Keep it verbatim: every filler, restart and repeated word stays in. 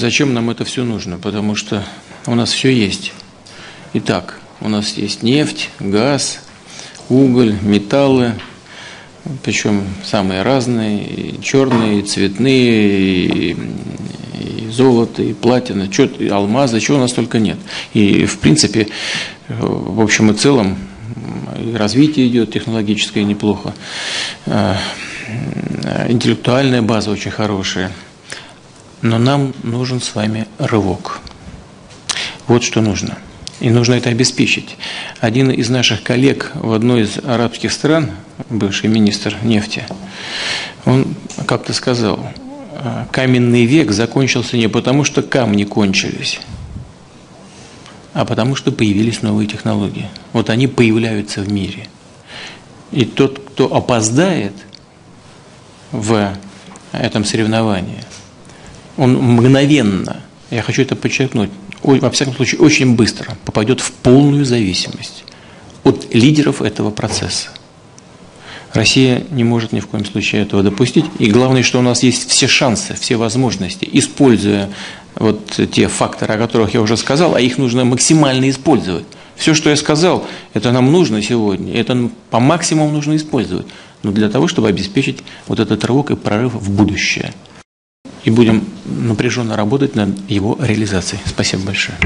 Зачем нам это все нужно? Потому что у нас все есть. Итак, у нас есть нефть, газ, уголь, металлы, причем самые разные, и черные, и цветные, и, и золото, и платина, и алмазы, чего у нас только нет. И в принципе, в общем и целом, развитие идет технологическое неплохо, интеллектуальная база очень хорошая. Но нам нужен с вами рывок. Вот что нужно. И нужно это обеспечить. Один из наших коллег в одной из арабских стран, бывший министр нефти, он как-то сказал, каменный век закончился не потому, что камни кончились, а потому что появились новые технологии. Вот они появляются в мире. И тот, кто опоздает в этом соревновании, он мгновенно, я хочу это подчеркнуть, во всяком случае, очень быстро попадет в полную зависимость от лидеров этого процесса. Россия не может ни в коем случае этого допустить. И главное, что у нас есть все шансы, все возможности, используя вот те факторы, о которых я уже сказал, а их нужно максимально использовать. Все, что я сказал, это нам нужно сегодня, это по максимуму нужно использовать, но для того, чтобы обеспечить вот этот рывок и прорыв в будущее. И будем напряженно работать над его реализацией. Спасибо большое.